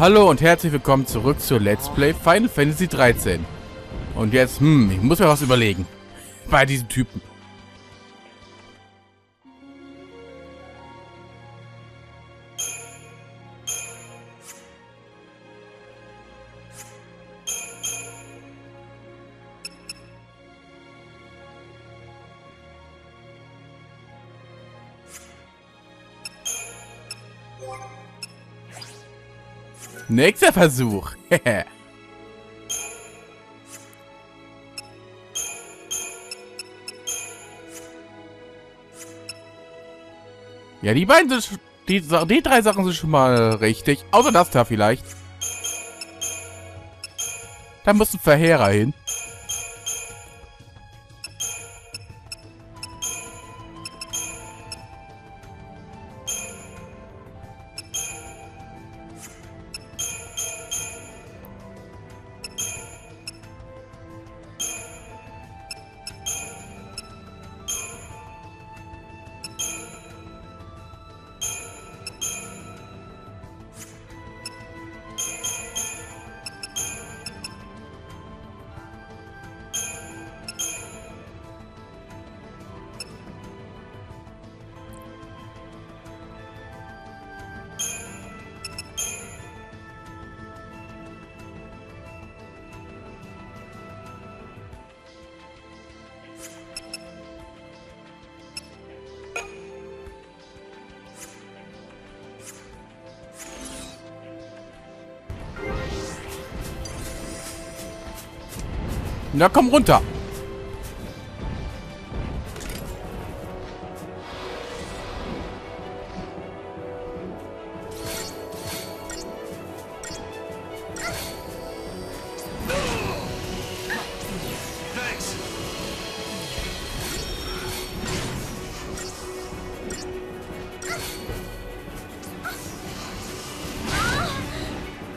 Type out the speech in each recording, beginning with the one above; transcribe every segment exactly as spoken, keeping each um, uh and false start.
Hallo und herzlich willkommen zurück zu Let's Play Final Fantasy dreizehn. Und jetzt, hm, ich muss mir was überlegen. Bei diesem Typen. Nächster Versuch. Ja, die beiden sind, die, die drei Sachen sind schon mal richtig. Außer das da vielleicht. Da muss ein Verheerer hin. Na komm runter.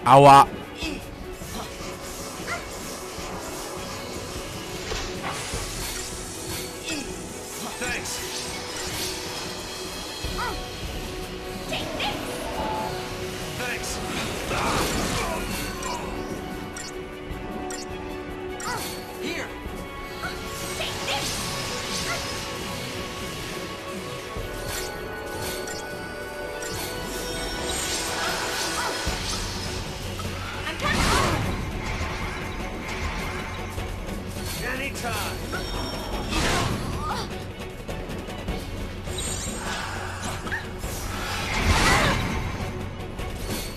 Aua.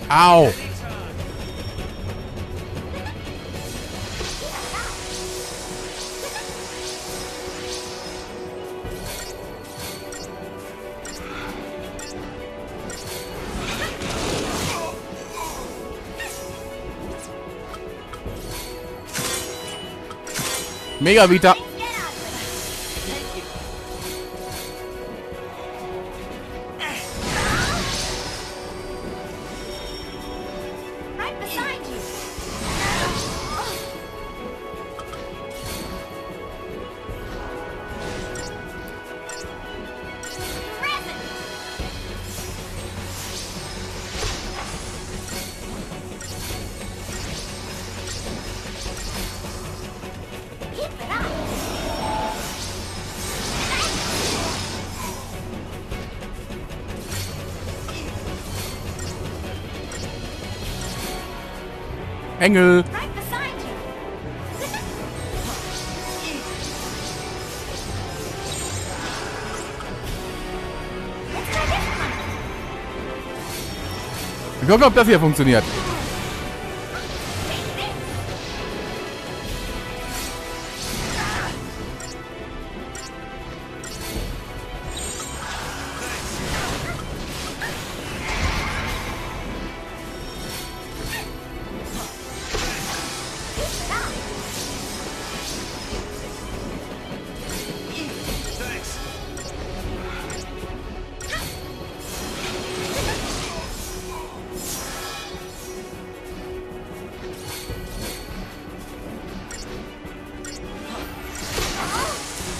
Au! Mega Vita! Engel. Wir gucken, ob das hier funktioniert.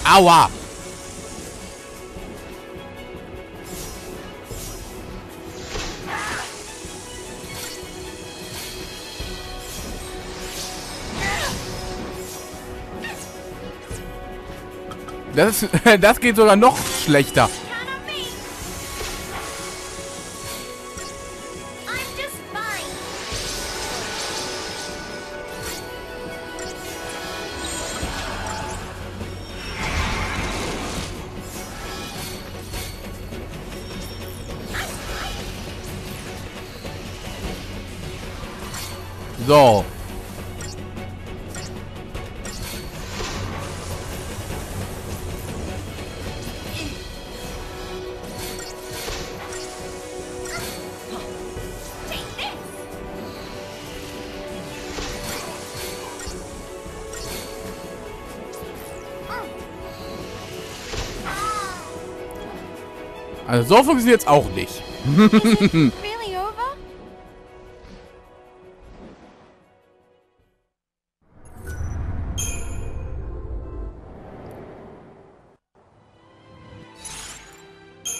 Aua! Das, ist, das geht sogar noch schlechter. So. Also so funktioniert es auch nicht.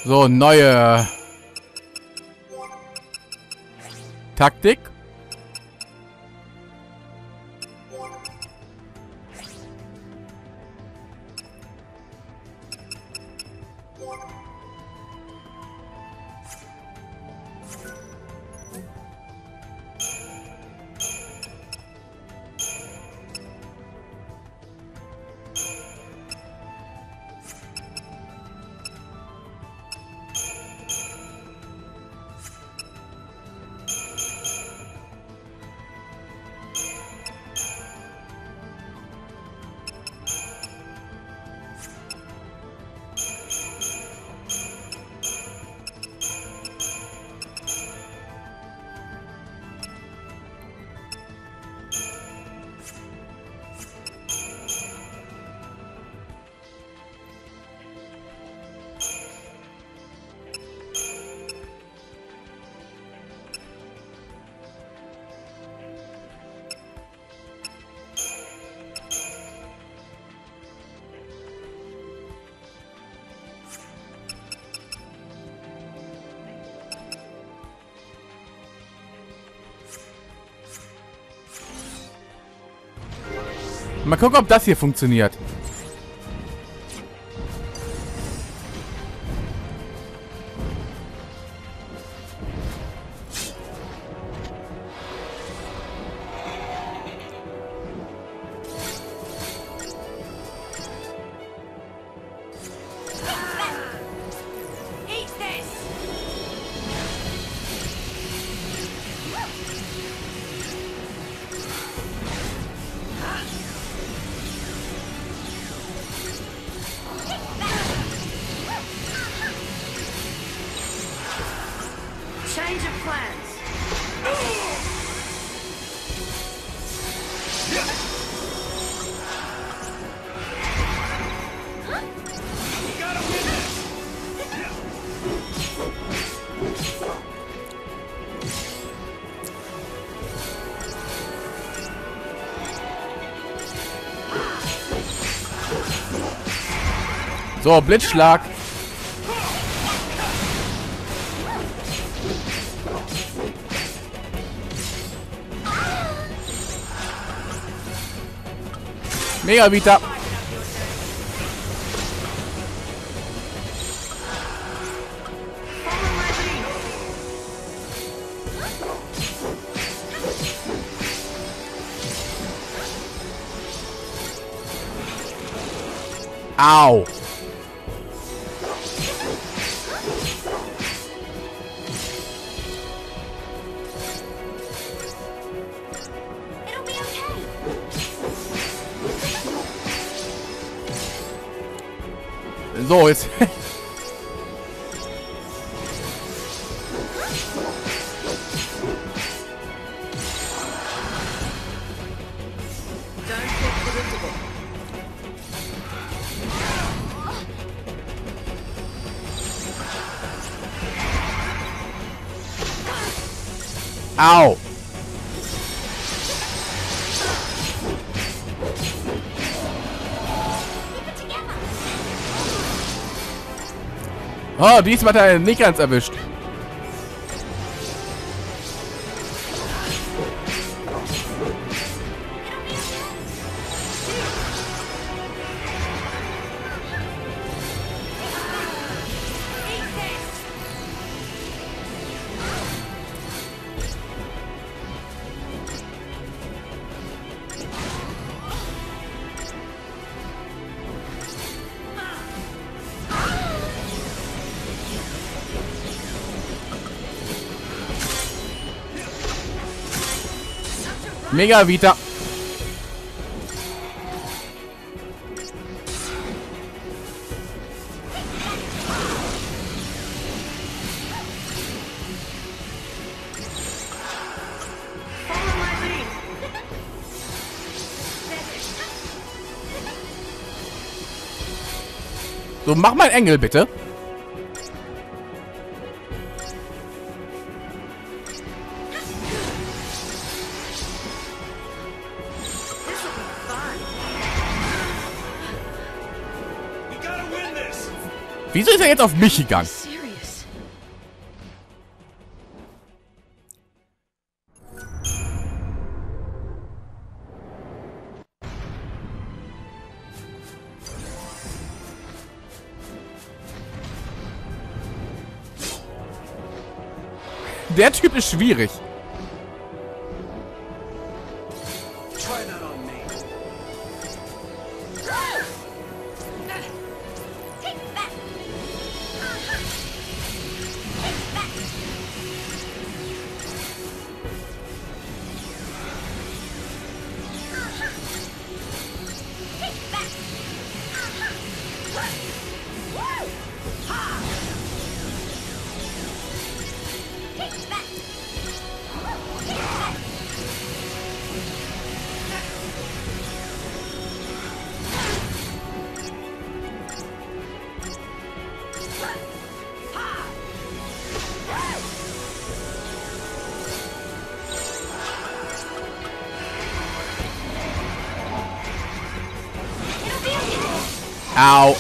So, neue Taktik. Mal gucken, ob das hier funktioniert. So, Blitzschlag. Mega Vita. Au. So, jetzt... Au! Oh, diesmal hat er nicht ganz erwischt. Mega Vita. So, mach mal einen Engel, bitte. Wieso ist er jetzt auf mich gegangen? Der Typ ist schwierig. Au.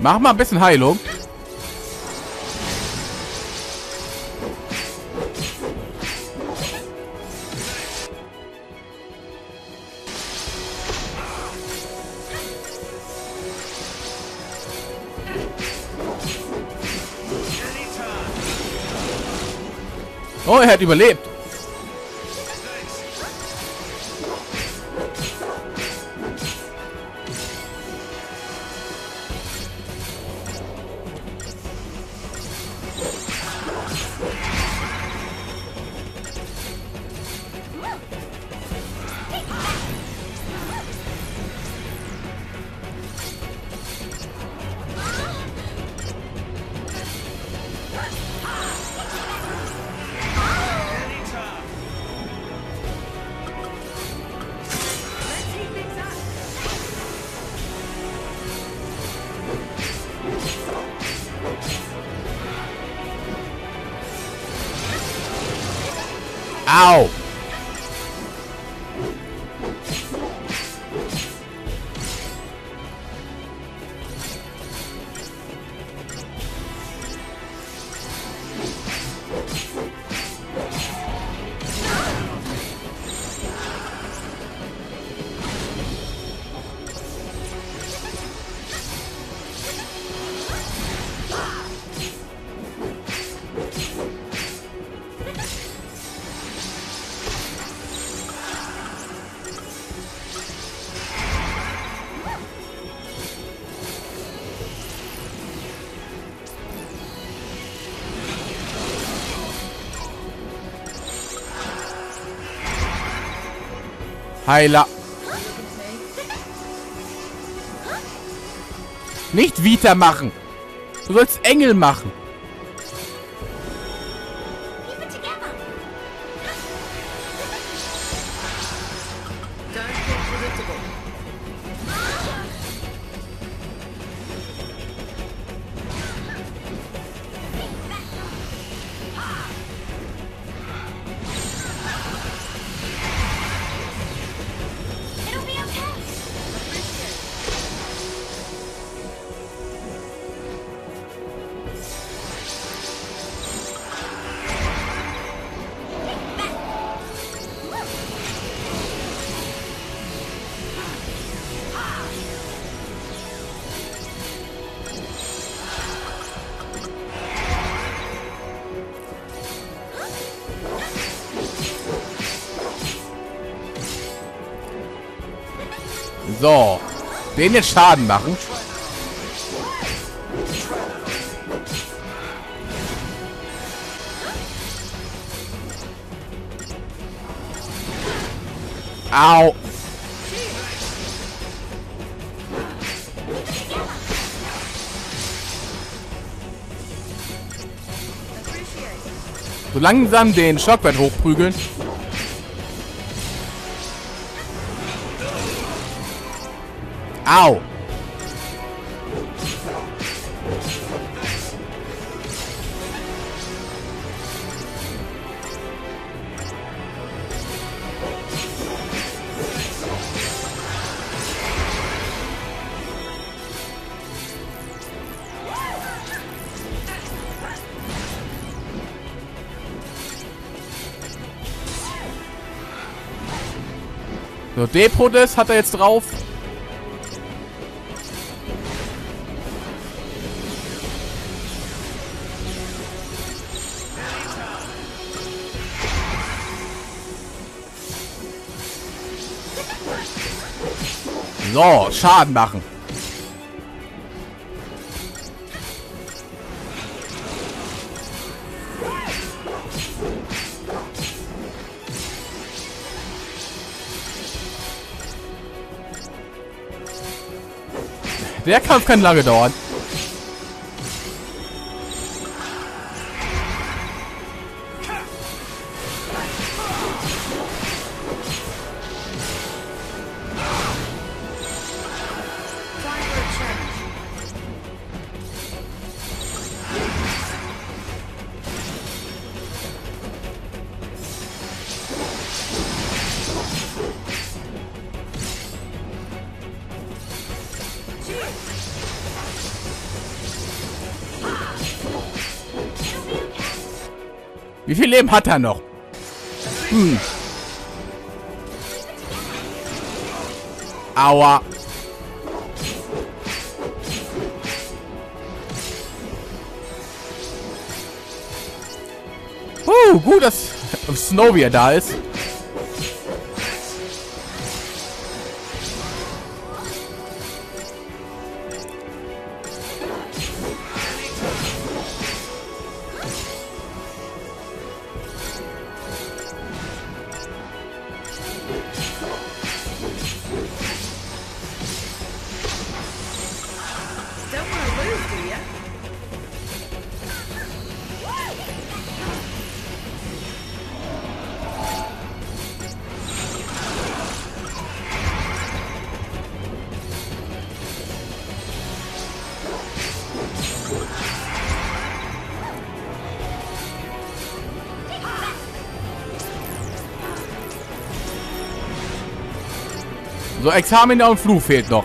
Mach mal ein bisschen Heilung. Oh, er hat überlebt. Au! Heiler. Nicht Vita machen. Du sollst Engel machen. So. Den jetzt Schaden machen. Au. So langsam den Stockwert hochprügeln. Au. So, Depotes hat er jetzt drauf. So, Schaden machen. Der Kampf kann lange dauern. Wie viel Leben hat er noch? Hm. Aua. Uh, gut, dass Snowy da ist. So, Examiner und Flu fehlt noch.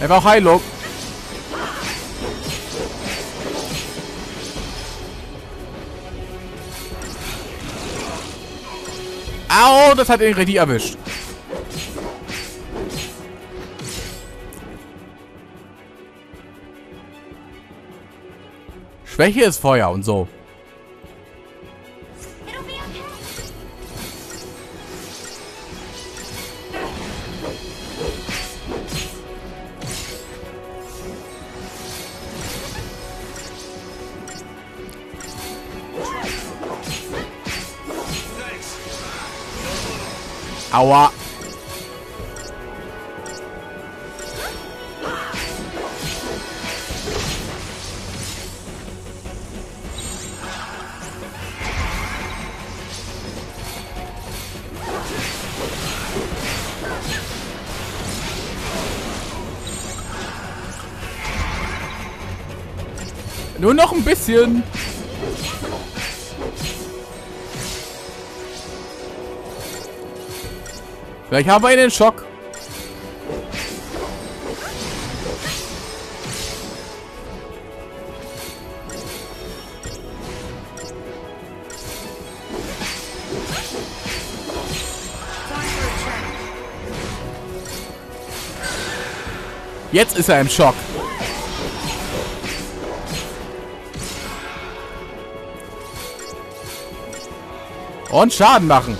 Er braucht Heilung. Au, das hat ihn richtig erwischt. Schwäche ist Feuer und so. Aua. Nur noch ein bisschen. Vielleicht haben wir einen Schock. Jetzt ist er im Schock. Und Schaden machen.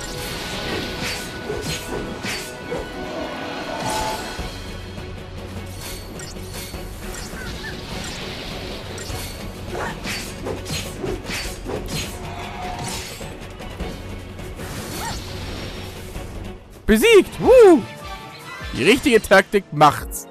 Besiegt! Woo! Die richtige Taktik macht's.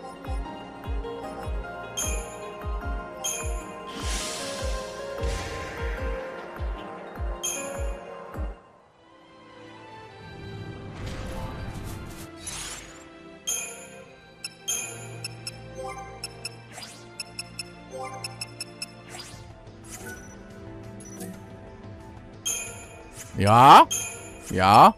Ja, ja.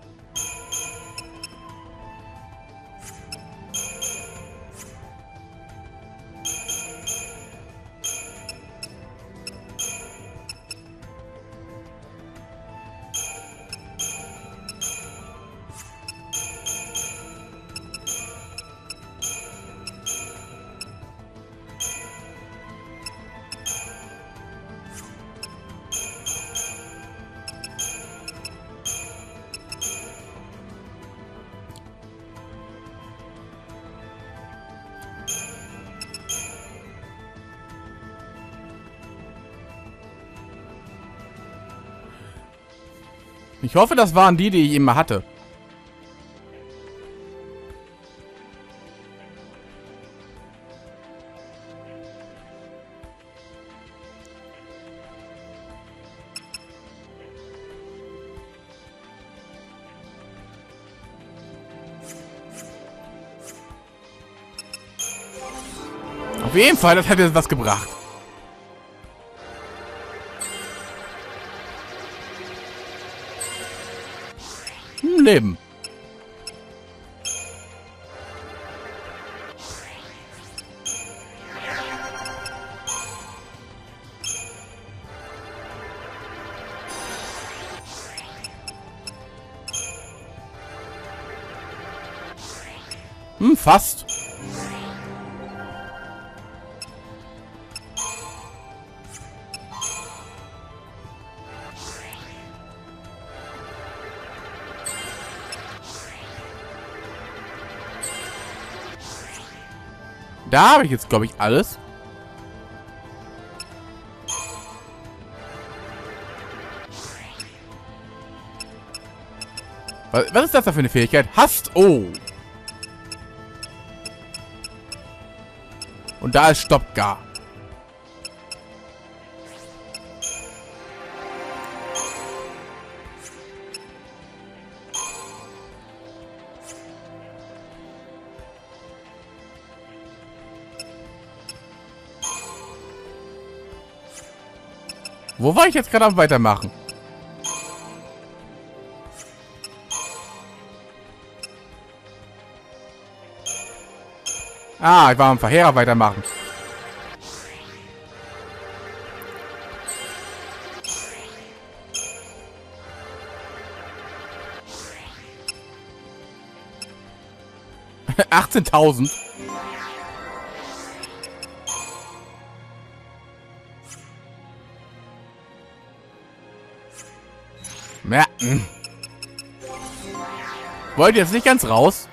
Ich hoffe, das waren die, die ich immer hatte. Auf jeden Fall, das hätte was gebracht. Leben. Hm, fast. Da habe ich jetzt, glaube ich, alles. Was, was ist das da für eine Fähigkeit? Hast. Oh. Und da ist Stoppgar. Wo war ich jetzt gerade am Weitermachen? Ah, ich war am Verheerer weitermachen. achtzehntausend. Merken. Wollt ihr jetzt nicht ganz raus?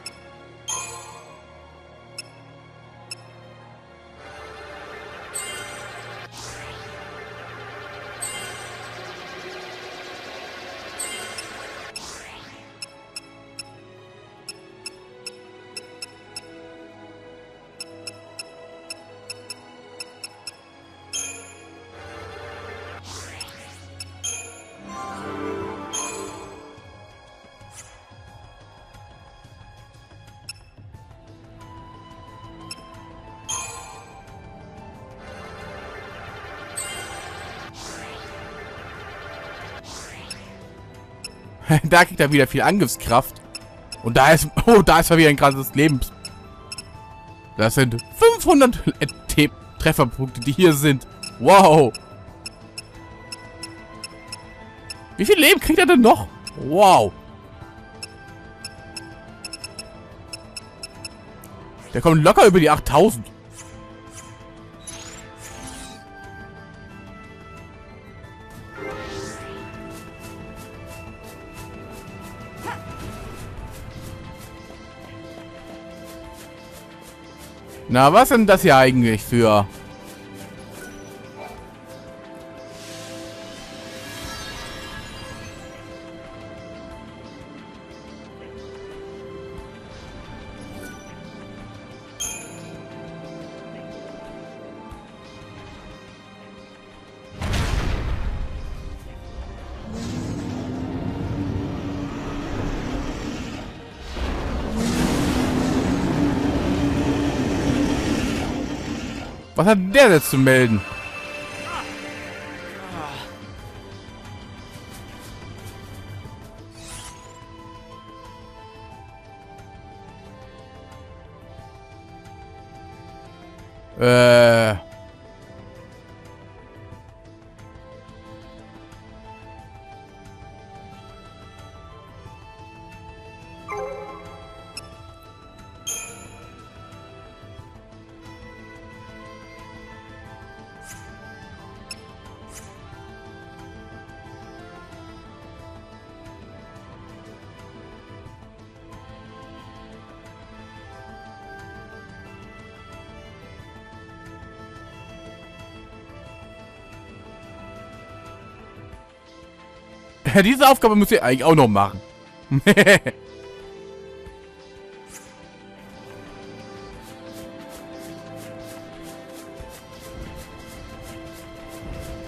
Da kriegt er wieder viel Angriffskraft. Und da ist... Oh, da ist er wieder ein krasses Leben. Das sind fünfhundert Trefferpunkte, die hier sind. Wow. Wie viel Leben kriegt er denn noch? Wow. Der kommt locker über die achttausend. Na, was sind das hier eigentlich für? Was hat der jetzt zu melden? Äh. Diese Aufgabe muss ich eigentlich auch noch machen.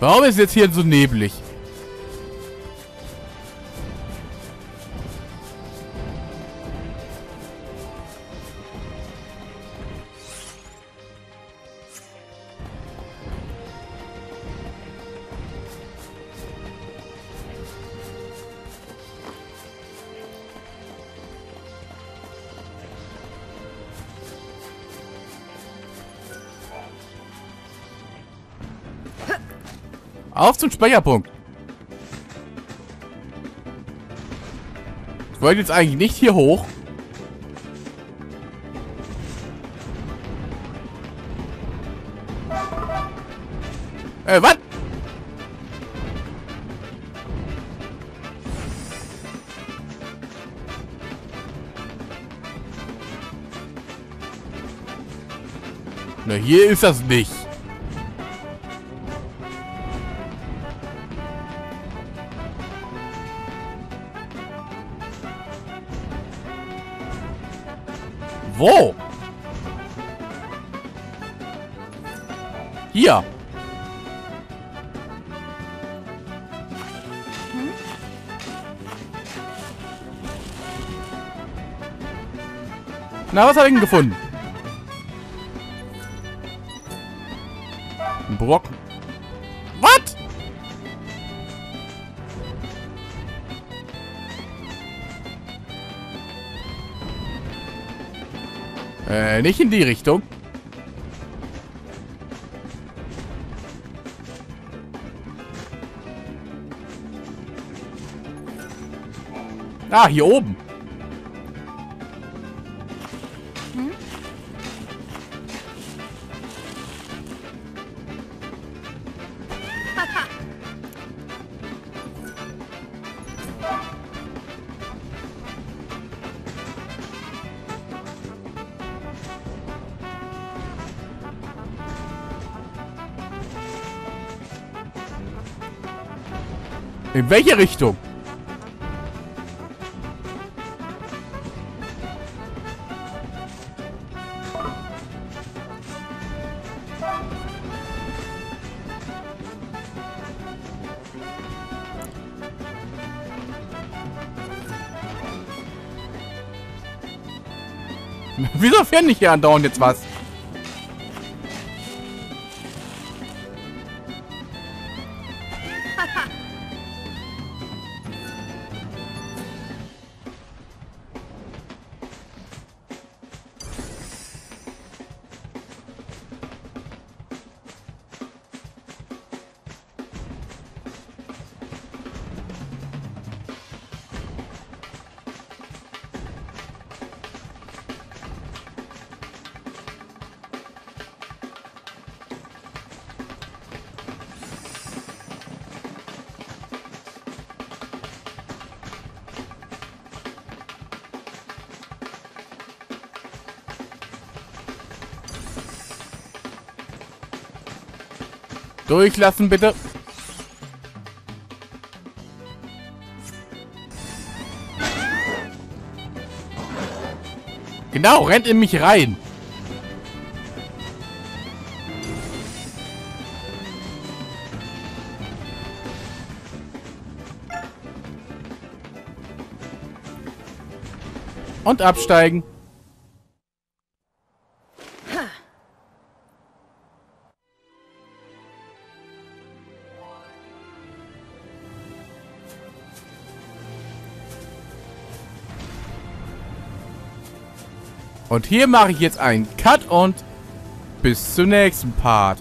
Warum ist jetzt hier so neblig? Auf zum Speicherpunkt. Ich wollte jetzt eigentlich nicht hier hoch. Äh, was? Na, hier ist das nicht. Wo? Hier. Hm? Na, was habe ich denn gefunden? Ein Brocken. Was? Äh, nicht in die Richtung. Ah, hier oben. Hm? In welche Richtung? Wieso finde ich hier andauernd jetzt was? Durchlassen, bitte. Genau, rennt in mich rein. Und absteigen. Und hier mache ich jetzt einen Cut und bis zum nächsten Part.